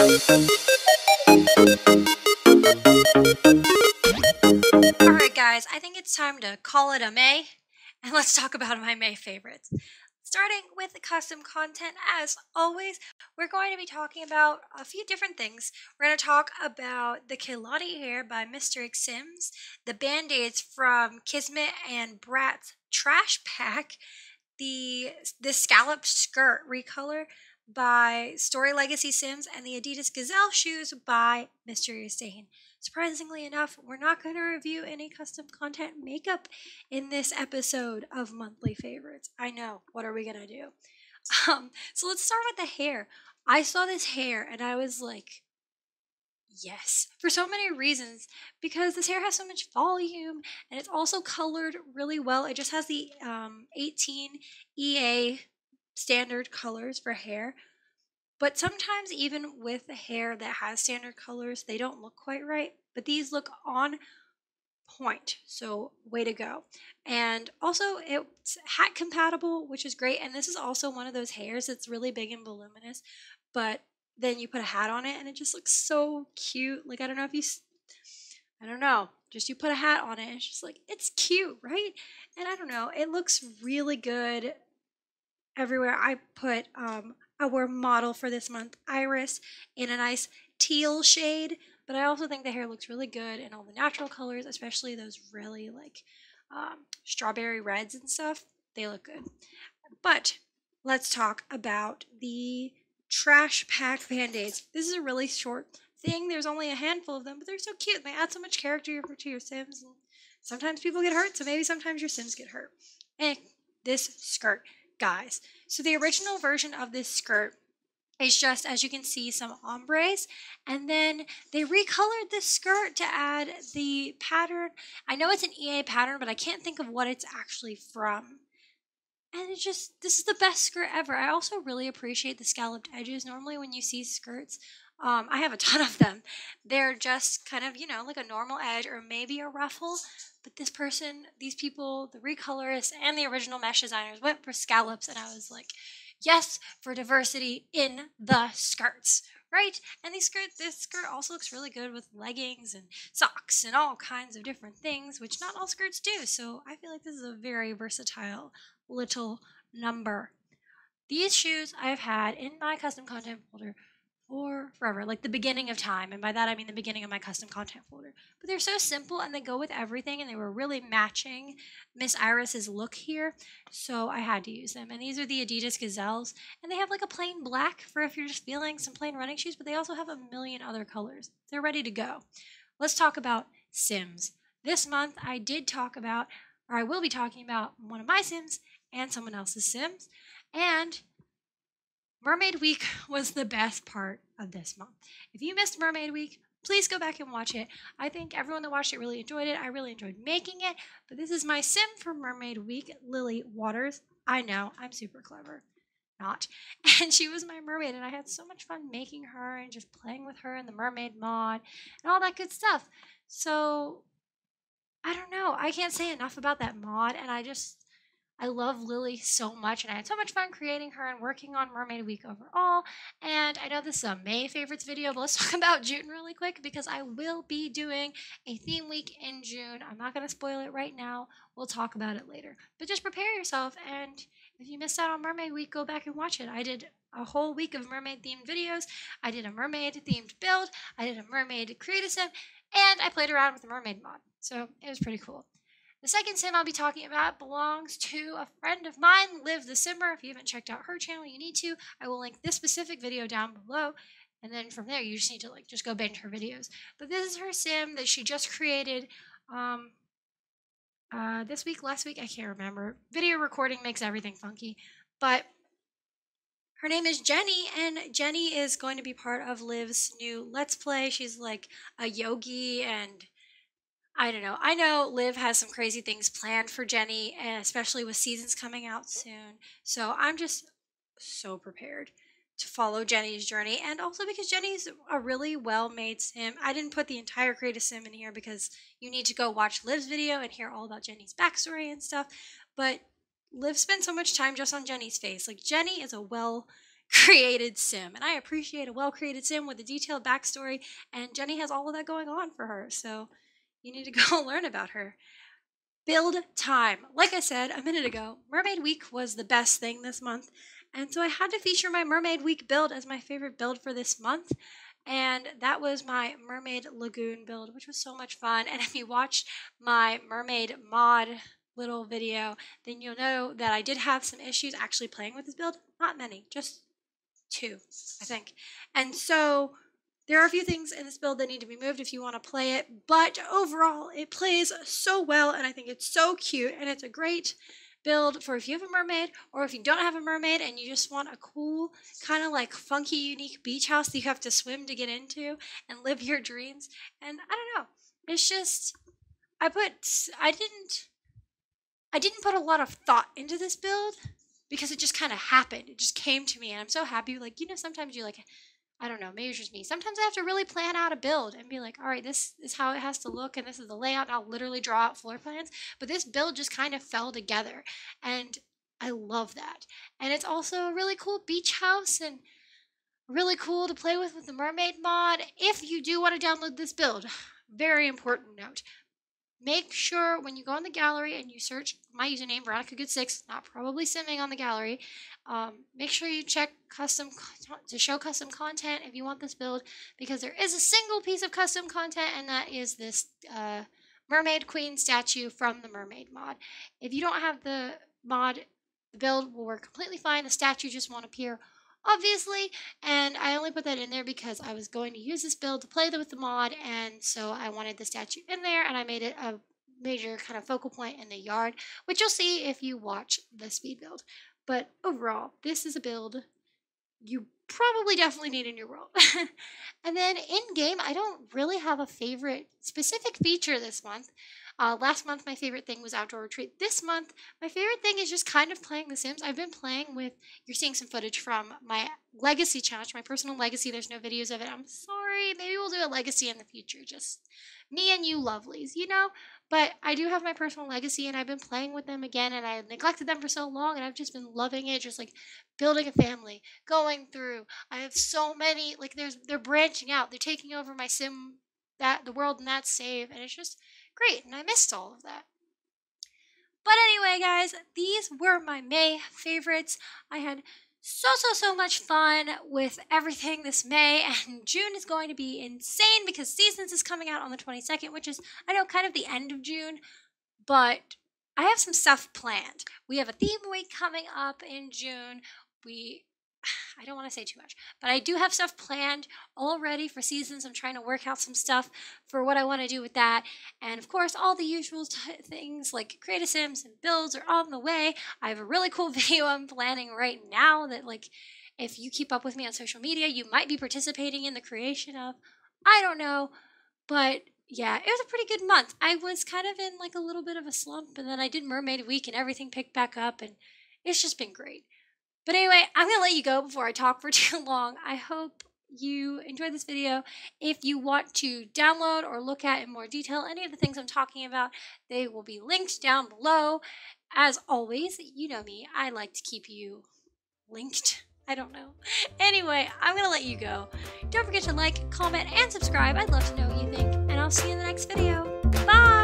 Alright guys, I think it's time to call it a May, and let's talk about my May favorites. Starting with the custom content, as always, we're going to be talking about a few different things. We're going to talk about the Kelotti hair by Mystery Sims, the band-aids from Kismet and Bratz Trash Pack, the scallop skirt recolor by Story Legacy Sims, and the Adidas Gazelle shoes by Mysterious Dane. Surprisingly enough, we're not going to review any custom content makeup in this episode of Monthly Favorites. I know, what are we going to do? So let's start with the hair. I saw this hair and I was like, yes, for so many reasons, because this hair has so much volume and it's also colored really well. It just has the 18 EA standard colors for hair, but sometimes even with the hair that has standard colors, they don't look quite right, but these look on point, so way to go. And also it's hat compatible, which is great, and this is also one of those hairs that's really big and voluminous, but then you put a hat on it and it just looks so cute. Like, I don't know if you, I don't know, just you put a hat on it and it's just like, it's cute, right? And I don't know, it looks really good everywhere. I put our model for this month, Iris, in a nice teal shade, but I also think the hair looks really good in all the natural colors, especially those really like strawberry reds and stuff. They look good. But let's talk about the Trash Pack band-aids. This is a really short thing. There's only a handful of them, but they're so cute. They add so much character to your Sims. And sometimes people get hurt, so maybe sometimes your Sims get hurt. And this skirt, guys. So the original version of this skirt is just, as you can see, some ombres, and then they recolored the skirt to add the pattern. I know it's an EA pattern, but I can't think of what it's actually from. And it's just, this is the best skirt ever. I also really appreciate the scalloped edges. Normally when you see skirts, I have a ton of them, they're just kind of, you know, like a normal edge or maybe a ruffle. But this person, these people, the recolorists and the original mesh designers went for scallops. And I was like, yes, for diversity in the skirts, right? And these skirts, this skirt also looks really good with leggings and socks and all kinds of different things, which not all skirts do. So I feel like this is a very versatile little number. These shoes I've had in my custom content folder or forever, like the beginning of time, and by that I mean the beginning of my custom content folder. But they're so simple and they go with everything, and they were really matching Miss Iris's look here, so I had to use them. And these are the Adidas Gazelles, and they have like a plain black for if you're just feeling some plain running shoes, but they also have a million other colors. They're ready to go. Let's talk about Sims. This month I did talk about, or I will be talking about, one of my Sims and someone else's Sims, and Mermaid Week was the best part of this month. If you missed Mermaid Week, please go back and watch it. I think everyone that watched it really enjoyed it. I really enjoyed making it. But this is my Sim for Mermaid Week, Lily Waters. I know, I'm super clever. Not. And she was my mermaid, and I had so much fun making her and just playing with her and the mermaid mod and all that good stuff. So, I don't know. I can't say enough about that mod, and I love Lily so much, and I had so much fun creating her and working on Mermaid Week overall. And I know this is a May favorites video, but let's talk about June really quick, because I will be doing a theme week in June. I'm not going to spoil it right now. We'll talk about it later. But just prepare yourself, and if you missed out on Mermaid Week, go back and watch it. I did a whole week of mermaid-themed videos. I did a mermaid-themed build. I did a mermaid creative sim, and I played around with the mermaid mod. So it was pretty cool. The second sim I'll be talking about belongs to a friend of mine, Liv the Simmer. If you haven't checked out her channel, you need to. I will link this specific video down below. And then from there, you just need to like just go binge her videos. But this is her sim that she just created this week, last week, I can't remember. Video recording makes everything funky. But her name is Jenny, and Jenny is going to be part of Liv's new Let's Play. She's like a yogi, and I don't know. I know Liv has some crazy things planned for Jenny, and especially with seasons coming out soon. So I'm just so prepared to follow Jenny's journey. And also because Jenny's a really well-made sim. I didn't put the entire creative sim in here because you need to go watch Liv's video and hear all about Jenny's backstory and stuff. But Liv spent so much time just on Jenny's face. Like, Jenny is a well created sim, and I appreciate a well-created sim with a detailed backstory, and Jenny has all of that going on for her, so you need to go learn about her. Build time. Like I said a minute ago, Mermaid Week was the best thing this month, and so I had to feature my Mermaid Week build as my favorite build for this month, and that was my Mermaid Lagoon build, which was so much fun. And if you watched my Mermaid mod little video, then you'll know that I did have some issues actually playing with this build. Not many, just two, I think. And so there are a few things in this build that need to be moved if you want to play it, but overall it plays so well, and I think it's so cute, and it's a great build for if you have a mermaid, or if you don't have a mermaid and you just want a cool, kind of like funky, unique beach house that you have to swim to get into and live your dreams. And I don't know, it's just, I didn't put a lot of thought into this build because it just kind of happened. It just came to me, and I'm so happy. Like, you know, sometimes you like, I don't know, maybe it's just me. Sometimes I have to really plan out a build and be like, all right, this is how it has to look, and this is the layout, and I'll literally draw out floor plans. But this build just kind of fell together, and I love that. And it's also a really cool beach house and really cool to play with the mermaid mod. If you do want to download this build, very important note, make sure when you go in the gallery and you search my username, VeronicaGood6, not probably simming on the gallery, make sure you check custom to show custom content if you want this build, because there is a single piece of custom content, and that is this Mermaid Queen statue from the Mermaid mod. If you don't have the mod, the build will work completely fine. The statue just won't appear, obviously, and I only put that in there because I was going to use this build to play with the mod, and so I wanted the statue in there, and I made it a major kind of focal point in the yard, which you'll see if you watch the speed build. But overall, this is a build you probably definitely need in your world. And then in game, I don't really have a favorite specific feature this month. Last month, my favorite thing was Outdoor Retreat. This month, my favorite thing is just kind of playing The Sims. I've been playing with, you're seeing some footage from my legacy challenge, my personal legacy. There's no videos of it. I'm sorry. Maybe we'll do a legacy in the future. Just me and you lovelies, you know? But I do have my personal legacy, and I've been playing with them again, and I neglected them for so long, and I've just been loving it, just like building a family, going through. I have so many, like they're branching out. They're taking over my sim, the world in that save, and it's just great, and I missed all of that. But anyway, guys, these were my May favorites. I had so much fun with everything this May, and June is going to be insane because Seasons is coming out on the 22nd, which is, I know, kind of the end of June, but I have some stuff planned. We have a theme week coming up in June. I don't want to say too much, but I do have stuff planned already for Seasons. I'm trying to work out some stuff for what I want to do with that. And of course, all the usual things like Create a Sims and builds are on the way. I have a really cool video I'm planning right now that, like, if you keep up with me on social media, you might be participating in the creation of. I don't know, but yeah, it was a pretty good month. I was kind of in like a little bit of a slump, and then I did Mermaid Week and everything picked back up, and it's just been great. But anyway, I'm going to let you go before I talk for too long. I hope you enjoyed this video. If you want to download or look at in more detail any of the things I'm talking about, they will be linked down below. As always, you know me, I like to keep you linked. I don't know. Anyway, I'm going to let you go. Don't forget to like, comment, and subscribe. I'd love to know what you think, and I'll see you in the next video. Bye!